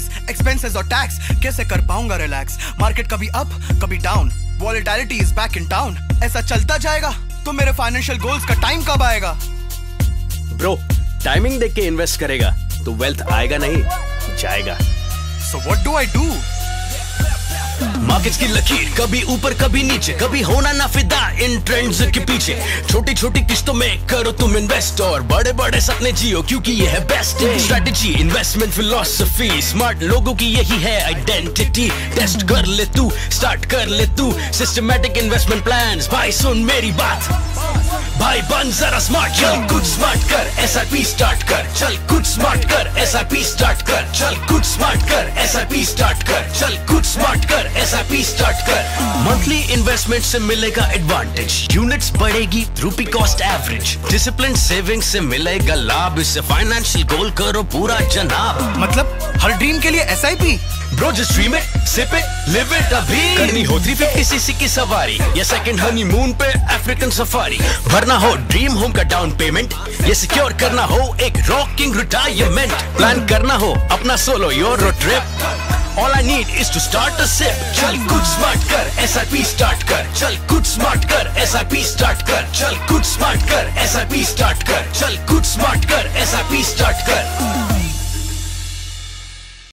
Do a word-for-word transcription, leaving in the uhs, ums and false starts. Price, expenses और tax, कैसे कर पाऊंगा रिलैक्स। मार्केट कभी अप कभी down, volatility is back in town. ऐसा चलता जाएगा तो मेरे फाइनेंशियल गोल्स का टाइम कब आएगा? ब्रो, टाइमिंग देख के इन्वेस्ट करेगा तो वेल्थ आएगा नहीं जाएगा। So what do I do? Markets की लकीर कभी ऊपर कभी नीचे, कभी होना ना फिदा इन ट्रेंड्स के पीछे। छोटी छोटी किस्तों में करो तुम इन्वेस्ट और बड़े बड़े सपने जियो, क्योंकि ये है best strategy. Investment philosophy smart लोगों की यही है आइडेंटिटी। टेस्ट कर ले तू, स्टार्ट कर ले तू सिस्टमैटिक इन्वेस्टमेंट प्लान। भाई सुन मेरी बात, भाई बन जरा स्मार्ट, चल कुछ स्मार्ट कर, एसआईपी स्टार्ट कर। चल कुछ स्मार्ट कर, एसआईपी स्टार्ट कर। चल कुछ स्मार्ट कर, एसआईपी स्टार्ट कर। चल कुछ स्मार्ट कर, एसआईपी स्टार्ट कर। मंथली इन्वेस्टमेंट से मिलेगा एडवांटेज, यूनिट्स बढ़ेगी रूपी कॉस्ट एवरेज, डिसिप्लिन सेविंग से मिलेगा लाभ। इससे फाइनेंशियल गोल करो पूरा जनाब। मतलब हर ड्रीम के लिए SIP? Bro just dream it, sip it, live it अभी। करनी हो थ्री फिफ्टी सीसी की सवारी या सेकंड हनीमून पे अफ्रीकन सफारी। भरना हो ड्रीम होम का डाउन पेमेंट, ये सिक्योर करना हो एक रॉकिंग रिटायरमेंट। प्लान करना हो अपना solo Euro trip, All I need is to start a sip. चल कुछ स्मार्ट कर, S I P start कर। चल कुछ स्मार्ट कर, S I P start कर। चल कुछ स्मार्ट कर, S I P start कर। चल कुछ स्मार्ट कर, S I P start कर।